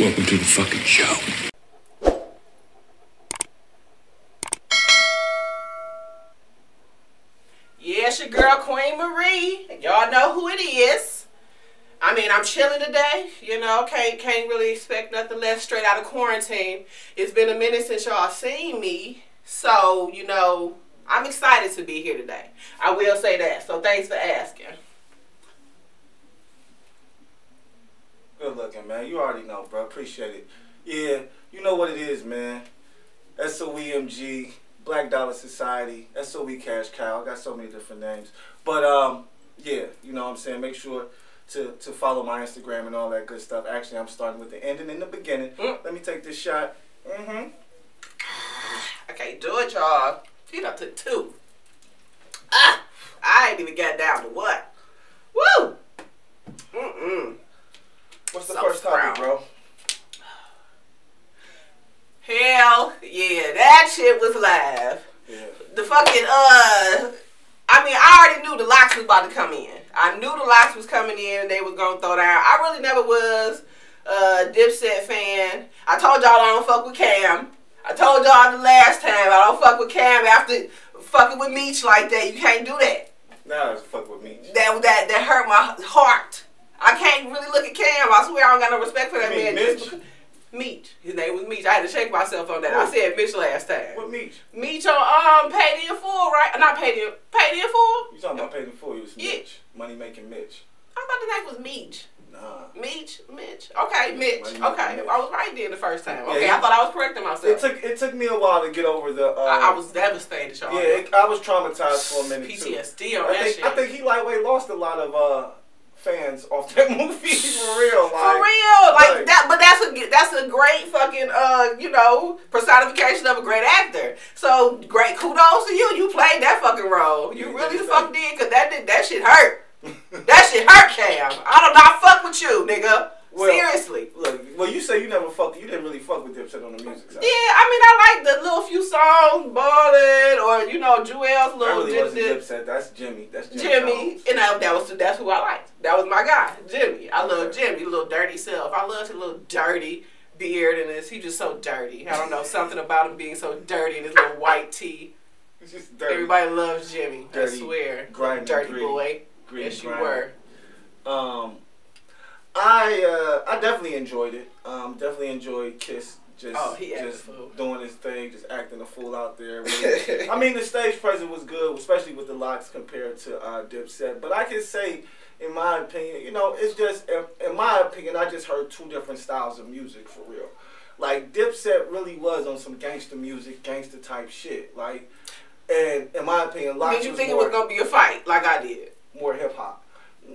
Welcome to the fucking show. Yes, your girl Queen Marie. Y'all know who it is. I mean, I'm chilling today, you know, can't really expect nothing less straight out of quarantine. It's been a minute since y'all seen me, so, you know, I'm excited to be here today. I will say that, so thanks for asking. Good looking, man. You already know, bro. Appreciate it. Yeah, you know what it is, man. SOEMG, Black Dollar Society, SOE Cash Cow. I got so many different names. But, yeah, you know what I'm saying. Make sure to follow my Instagram and all that good stuff. Actually, I'm starting with the ending in the beginning. Let me take this shot. I can't do it, y'all. He done took two. I ain't even got down to what. Woo! What's the first topic, bro? Hell yeah, that shit was live. Yeah. The fucking, I mean, I already knew The Lox was about to come in. I knew The Lox was coming in and they were going to throw down. I really never was a Dipset fan. I told y'all I don't fuck with Cam. I told y'all the last time I don't fuck with Cam after fucking with Meech like that. You can't do that. No, it's fuck with Meech. That hurt my heart. I can't really look at Cam. I swear I don't got no respect for that man. Mitch? Meech. His name was Meech. I had to check myself on that. What? I said Mitch last time. What Meech? Meech on Paid in Full, right? Not Paid in Full? You talking about Paid in Full. It was Mitch. Money making Mitch. I thought the name was Meech. Nah. Mitch. Okay, Mitch. Okay. I was right there the first time. Okay, yeah, I thought I was correcting myself. It took me a while to get over the... I was devastated, y'all. Yeah, I was traumatized for a minute, PTSD too. on that shit. I think he lightweight lost a lot of... fans off that movie for real, like that. But that's a great fucking you know, personification of a great actor. So great kudos to you. You played that fucking role. You really the fuck did, cause that shit hurt. That shit hurt, Cam. I do not fuck with you, nigga. Well, seriously. Look, well, you say you never fuck. You didn't really fuck with Dipset on the music side. Yeah, I mean, I like the little few songs, Ballin', or you know, Juelz little. That really wasn't Dipset. That's Jimmy. That's Jimmy. And that's who I liked. That was my guy, Jimmy. I love Jimmy, little dirty self. I love his little dirty beard and his. He just so dirty. I don't know, something about him being so dirty in his little white tee. It's just dirty. Everybody loves Jimmy. Dirty, I swear, grimy, dirty green, boy. Green, yes, you grimy. Were. I definitely enjoyed it. Definitely enjoyed Kiss just doing his thing, just acting a fool out there. Really. I mean, the stage presence was good, especially with The Lox compared to Dipset. But I can say, in my opinion, you know, it's just in my opinion, I just heard two different styles of music for real. Like Dipset really was on some gangster music, gangster type shit. Like, and in my opinion, Lox. Did you think it was gonna be a fight like I did? More hip hop.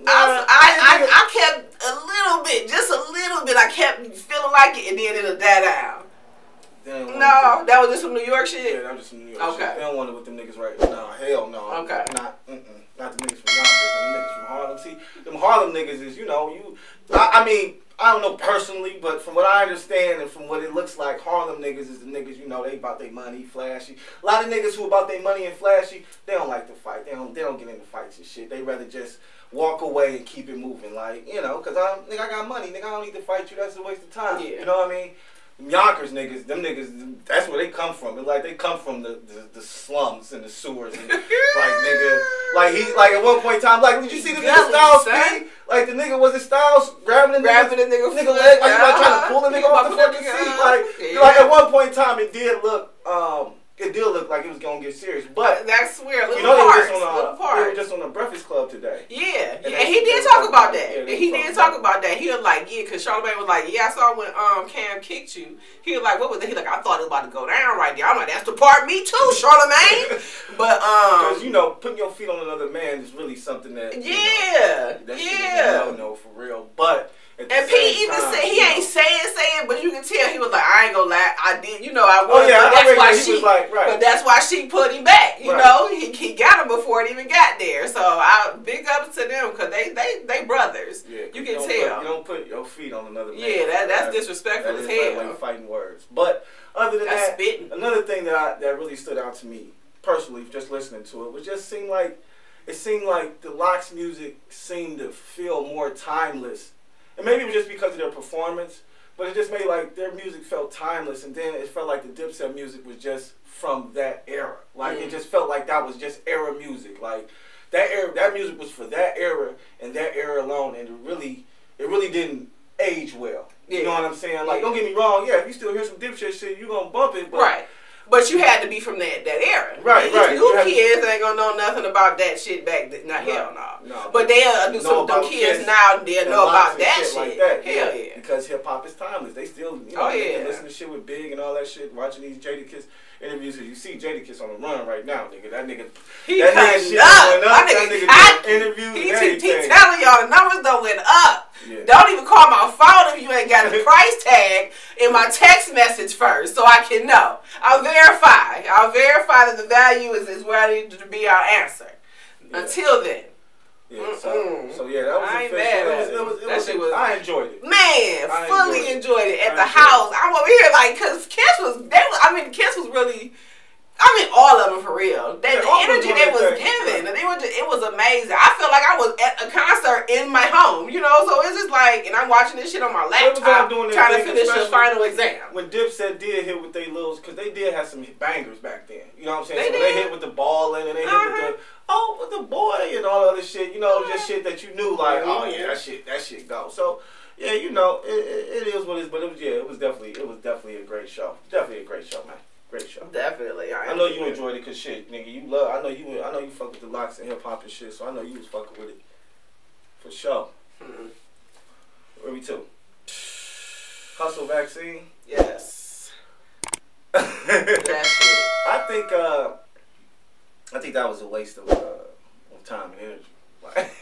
I kept a little bit, just a little bit. I kept feeling like it, and then it'll die down. No, that was just some New York shit. Yeah, that was just some New York shit. They don't want it with them niggas right now. Nah, hell no. Okay. Not the niggas from Yonkers, the niggas from Harlem. See, them Harlem niggas is, you know, I mean, I don't know personally, but from what I understand and from what it looks like, Harlem niggas is the niggas, you know, they about their money, flashy. A lot of niggas who about their money and flashy, they don't like to fight. They don't get into fights and shit. They rather just walk away and keep it moving, like, you know, because I got money, nigga, I don't need to fight you, that's a waste of time, you know what I mean? Yonkers niggas, them niggas, that's where they come from. It's like they come from the slums and the sewers, and, like, nigga, like he, like at one point in time, like, did you see the nigga Styles thing? Like the nigga was it Styles grabbing the nigga leg, like you trying to pull the nigga off the fucking seat, like at one point in time it did look, it did look like it was gonna get serious, but that's weird. Little, you know, parts, they were just on the Breakfast Club today. Yeah, and he did talk about that. Yeah, he did talk about that. He was like, yeah, because Charlamagne was like, yeah, I saw when Cam kicked you. He was like, what was it? He like, I thought it was about to go down right there. I'm like, that's the part me too, Charlamagne. But because you know, putting your feet on another man is really something that no, for real, but. And P even said, he ain't saying, but you can tell he was like, I ain't gonna lie, I did, you know, I was, but that's why she put him back, you know, he got him before it even got there, so big up to them, because they brothers, you can tell. You don't put your feet on another man. Yeah, that's disrespectful as hell. Like fighting words, but other than that, another thing that really stood out to me, personally, just listening to it, was just it seemed like The Lox music seemed to feel more timeless. And maybe it was just because of their performance, But it just made like their music felt timeless, and then it felt like the Dipset music was just from that era. Like it just felt like that was just era music. Like that era, that music was for that era and that era alone, and it really didn't age well. Yeah. You know what I'm saying? Like don't get me wrong, yeah, if you still hear some Dipset shit, you gonna bump it, but right. But you had to be from that era. Right, these right. New kids ain't gonna know nothing about that shit back then. Now, right. Hell no. But they'll do some dumb kids now, they'll know about that shit. Like that. Hell yeah. Because hip hop is timeless. They still, you know, they listen to shit with Big and all that shit, watching these Jadakiss interviews. You see Jadakiss on the run right now, nigga. That nigga, he that nigga shit went up. That nigga interviews and everything. He telling y'all the numbers done went up. Yeah. Don't even call my phone if you ain't got a price tag in my text message first, so I can know. I'll verify. I'll verify that the value is where I need to be. Our answer. Yeah. Until then. Yeah, so yeah, that was I ain't mad at it. I enjoyed it. Man, I fully enjoyed it at the house. I'm over here like, cause Kiss was really. I mean, all of them for real. They, yeah, the energy they was giving, and they were just, it was amazing. I feel like I was at a concert in my home, you know. So it's just like, and I'm watching this shit on my laptop, trying to finish the final exam. When Dipset did hit with they little, because they did have some bangers back then. You know what I'm saying? They hit with the ball in, and they hit with the boy and all other shit. You know, just shit that you knew, like that shit goes. So yeah, you know, it is what it is. But it was definitely a great show. Definitely a great show, man. Great show. Definitely. I know you enjoyed it, cause shit, nigga, you love. I know you fuck with the Lox and hip hop and shit, so I know you was fucking with it for sure. Where we to? Hustle vaccine. Yes. That shit. I think that was a waste of time and energy. Like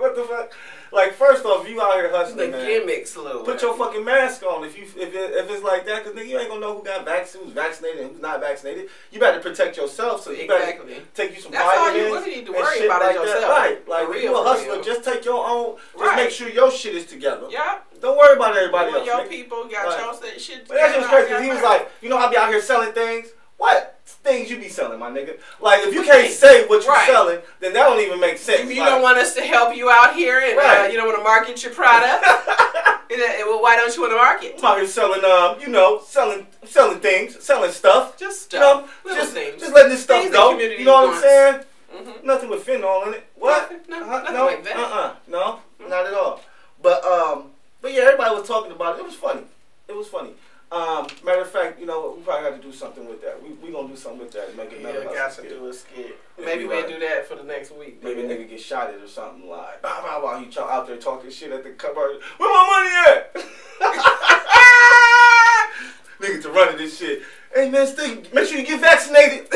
what the fuck? Like first off, you out here hustling, man. The gimmicks, little. Put your fucking mask on if it's like that, cause nigga, you ain't gonna know who got vaccinated, who's vaccinated, and who's not vaccinated. You better protect yourself, so you better take you some vitamins. That's all you need to worry about like yourself. That. Right, like if you a hustler, just take your own. Just make sure your shit is together. Yeah. Don't worry about everybody else. Your people got your shit. But that's just crazy. Cause he was like, you know, I be out here selling things. What? Things you be selling, my nigga. Like, if you can't say what you're selling, then that don't even make sense. If you don't want us to help you out here and you don't want to market your product, well, why don't you want to market? I'm out here selling, selling things, selling stuff. Just stuff. You know, just letting this stuff go. You know what I'm saying? Mm-hmm. Nothing with fentanyl in it. What? Nothing like that. No, not at all. But yeah, everybody was talking about it. It was funny. It was funny. Matter of fact, you know, we probably got to do something with that. We gonna do something with that. Make another got to do a skit. Maybe we'll do that for the next week. Maybe a nigga get shot at or something like. Bah, bah, bah, you out there talking shit at the cover. Where my money at? Nigga to running this shit. Hey man, make sure you get vaccinated.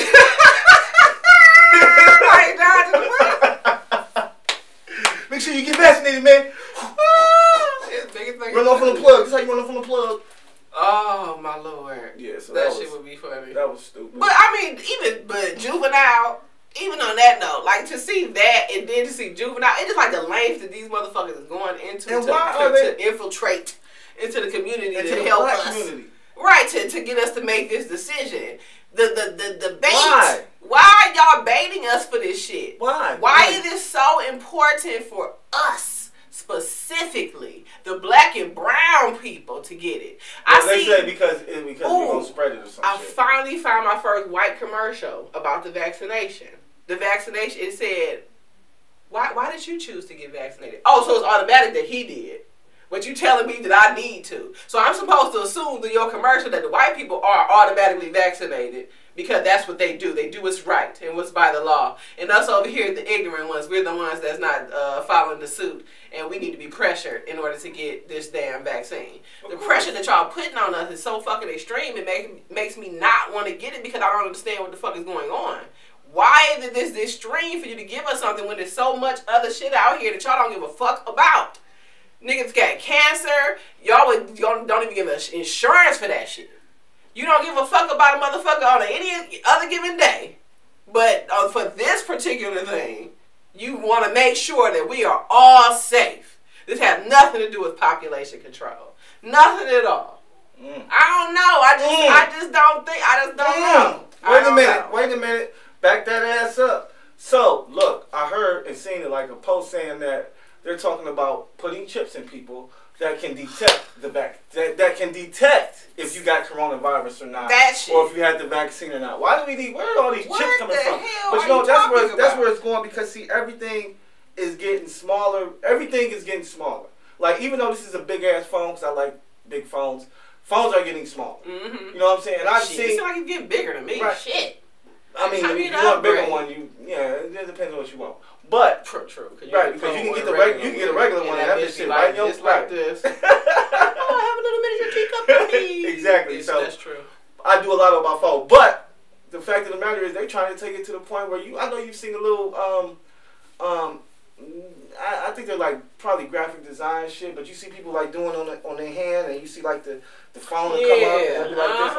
Make sure you get vaccinated, man. Run off on the plug. That's how you run off on the plug. Oh my lord! Yeah, so that shit would be funny. That was stupid. But I mean, but Juvenile, even on that note, like to see that and then to see Juvenile, it's just like the lengths that these motherfuckers is going into to infiltrate into the community to help us, right? To get us to make this decision. The bait. Why are y'all baiting us for this shit? Why is this so important for us? Specifically, the black and brown people to get it. Yeah, they say because we're gonna spread it or something. I finally found my first white commercial about the vaccination. The vaccination. It said, "Why did you choose to get vaccinated?" Oh, so it's automatic that he did. But you telling me that I need to. So I'm supposed to assume through your commercial that the white people are automatically vaccinated. Because that's what they do. They do what's right and what's by the law. And us over here, the ignorant ones, we're the ones that's not following the suit. And we need to be pressured in order to get this damn vaccine. The pressure that y'all putting on us is so fucking extreme, it makes me not want to get it because I don't understand what the fuck is going on. Why is it this extreme for you to give us something when there's so much other shit out here that y'all don't give a fuck about? Niggas got cancer. Y'all don't even give us insurance for that shit. You don't give a fuck about a motherfucker on any other given day. But for this particular thing, you want to make sure that we are all safe. This has nothing to do with population control. Nothing at all. I don't know. I just don't think. I just don't know. Wait a minute. Back that ass up. So, look, I heard and seen it like a post saying that they're talking about putting chips in people that can detect the that can detect if you got coronavirus or not, or if you had the vaccine or not. Why do we need? Where are all these chips coming from? But you know, that's where it's going, because see, everything is getting smaller. Everything is getting smaller. Like, even though this is a big ass phone, because I like big phones, phones are getting smaller. Mm-hmm. You know what I'm saying? And I've seen. It's like it's getting bigger to me. Right. Shit. I mean, if you want a bigger one, yeah, it depends on what you want. But true, right? Because you can get the regular, you can get a regular one and have this shit like, right, yo, just like this. Oh, have a little miniature teacup. Exactly. So that's true. I do a lot on my phone, but the fact of the matter is, they're trying to take it to the point where you. I know you've seen a little I think they're like probably graphic design shit, but you see people like doing on their hand, and you see like the phone come up and be like this.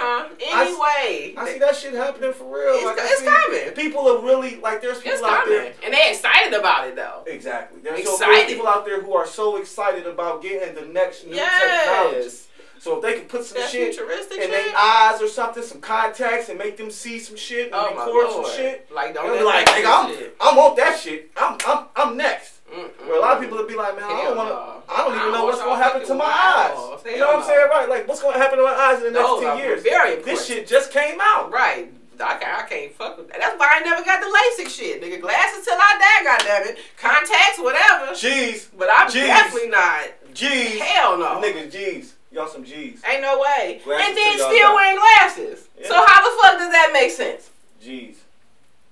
Anyway, I see that shit happening for real. It's, like, it's coming. People are really like there's people out there, and they're excited about it though. Exactly, there's so people out there who are so excited about getting the next new technology. So if they can put some shit in their eyes or something, some contacts, and make them see some shit and record some shit, like don't be like, nigga, I'm on that shit. I'm next. Mm-hmm. Where a lot of people would be like, man, I don't even know what's gonna happen to my eyes. You know what I'm saying, right? Like, what's gonna happen to my eyes in the next 10 years? This shit just came out, right? I can't fuck with that. That's why I never got the LASIK shit, nigga. Glasses till I die, goddammit. Contacts, whatever. Jeez, but I'm definitely not. Jeez, hell no, nigga. Jeez. Y'all some G's. Ain't no way. Glasses, and then still wearing glasses. Yeah. So how the fuck does that make sense? G's.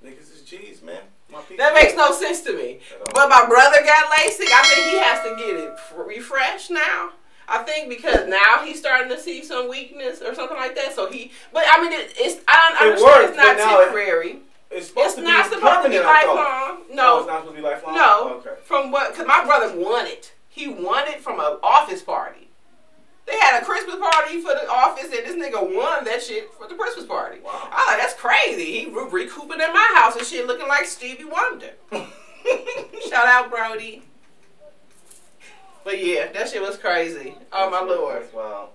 Niggas is G's, man. That makes no sense to me. But my brother got LASIK. I think he has to get it refreshed now. I think because now he's starting to see some weakness or something like that. So he, but I mean, I understand it's not temporary. It's not supposed to be lifelong. No, it's not supposed to be lifelong. No. Okay. From what? Because my brother won it. He won it from an office party. They had a Christmas party for the office, and this nigga won that shit for the Christmas party. Wow. I was like, that's crazy. He recouping at my house and shit, looking like Stevie Wonder. Shout out, Brody. But yeah, that shit was crazy. Oh, my Lord. Wow.